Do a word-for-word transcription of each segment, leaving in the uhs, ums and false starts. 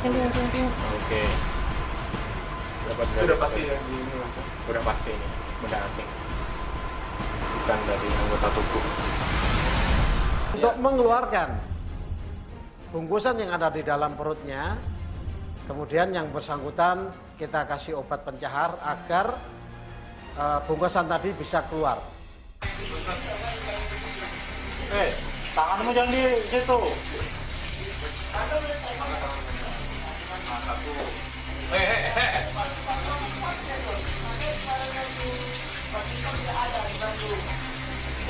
keluar keluar. Oke. Dapat dari sudah pasti ya di ini masa. Sudah pasti ini benda asing. Bukan dari anggota tubuh. Untuk ya. Mengeluarkan bungkusan yang ada di dalam perutnya, kemudian yang bersangkutan kita kasih obat pencahar agar uh, bungkusan tadi bisa keluar. Eh, tanganmu jangan di situ. Eh, eh, eh.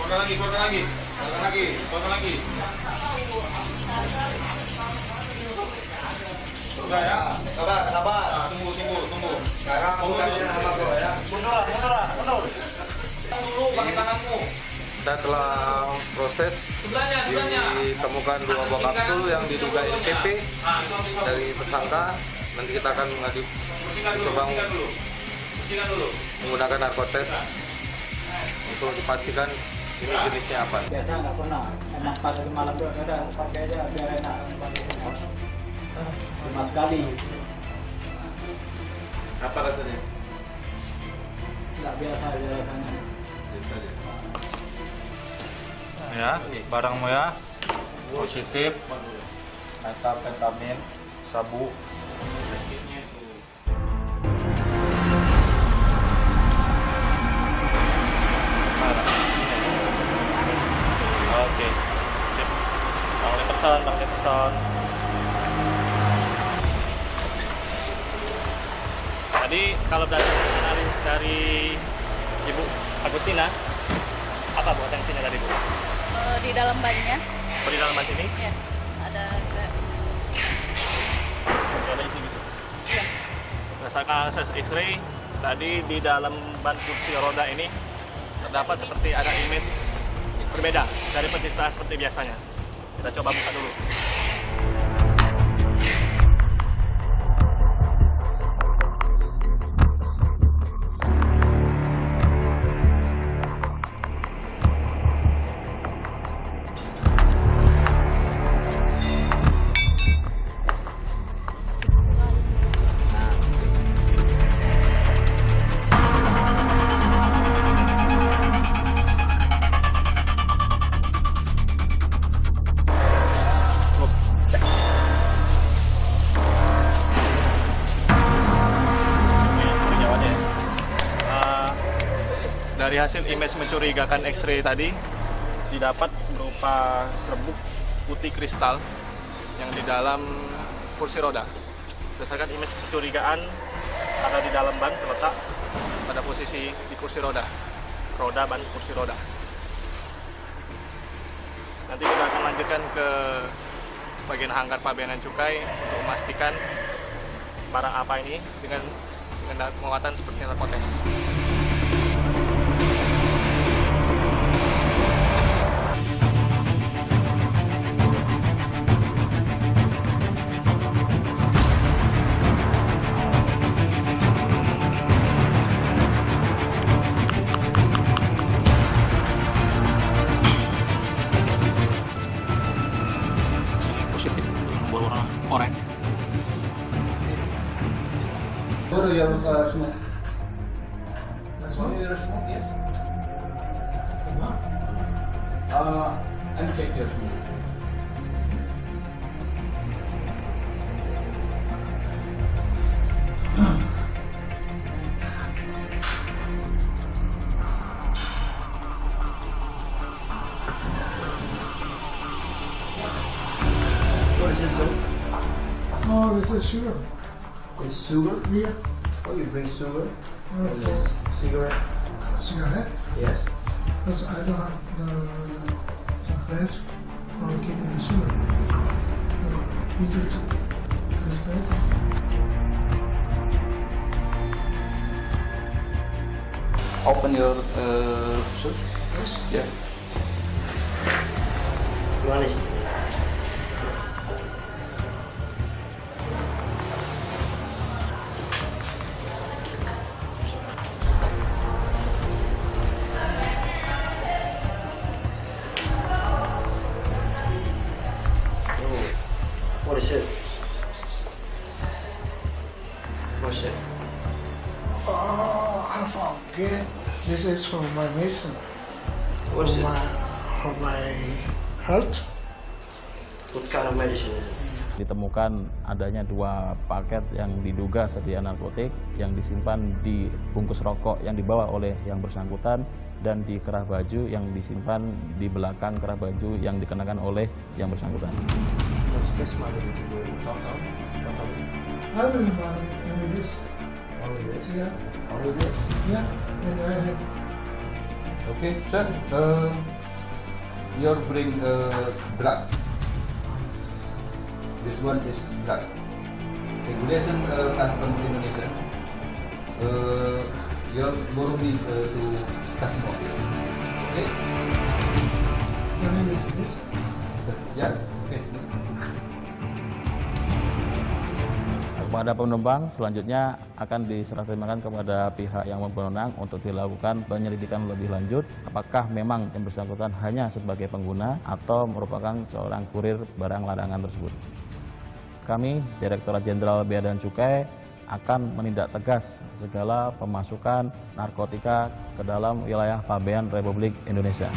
Korban lagi, korban lagi, korban lagi, korban lagi. Sudah ya, sabar, sabar. Nah, tunggu, tunggu, tunggu. Sekarang aku kasih nama kau ya. Mundur, mundur, mundur. Dulu pakai tanganmu. Kita telah proses ditemukan dua buah kapsul yang diduga S P P dari tersangka. Nanti kita akan mengadu coba menggunakan narkotes untuk dipastikan ini jenisnya apa. Biasa nggak pernah, emang pada malam itu ada pakai aja biar enak. Cuma sekali. Apa rasanya? Nggak biasa rasanya. Biasa aja. Ya, barangmu ya, positif, metamfetamin, sabu. Oke, sip. Bang Leferson, Bang Leferson. Tadi kalau dari analis dari Ibu Agustina, apa buat yang sini tadi Bu? Di dalam bannya. Oh, di dalam ban ini? Iya. Ada kayak... ada isi gitu? Iya. Berdasarkan analisis X-ray, tadi di dalam ban kursi roda ini terdapat image. Seperti ada image berbeda dari penceritaan seperti biasanya. Kita coba buka dulu. Dari hasil image mencurigakan X-ray tadi didapat berupa serbuk putih kristal yang di dalam kursi roda. Berdasarkan image mencurigakan ada di dalam ban terletak pada posisi di kursi roda, roda ban kursi roda. Nanti kita akan lanjutkan ke bagian hanggar Bea dan Cukai untuk memastikan barang apa ini dengan penguatan seperti narkotes. Baru yang smoke. Baru yang smoke, yes. What? Uh, I'm check your smoke. What is it, sir? Oh, this is sugar. It's sugar? Yeah. Oh, you bring sugar? Mm. And this cigarette? Cigarette? Yes. Because I don't have the, the best for giving the sugar. You just took this basis. Open your uh, shirt? Yes. Yeah. You want it? This is for my medicine. What's for it? My, for my health. What kind of medicine is it? Ditemukan adanya dua paket yang diduga sedia narkotik yang disimpan di bungkus rokok yang dibawa oleh yang bersangkutan dan di kerah baju yang disimpan di belakang kerah baju yang dikenakan oleh yang bersangkutan. Oke, sir, uh, you bring uh, drug. This one is drug. Regulation uh, custom Indonesia. Uh, your Burundi uh, to custom office. Okay. Your name is this? Yeah. Okay. Kepada penumpang, selanjutnya akan diserah terimakan kepada pihak yang berwenang untuk dilakukan penyelidikan lebih lanjut. Apakah memang yang bersangkutan hanya sebagai pengguna atau merupakan seorang kurir barang larangan tersebut. Kami, Direktorat Jenderal Bea dan Cukai, akan menindak tegas segala pemasukan narkotika ke dalam wilayah pabean Republik Indonesia.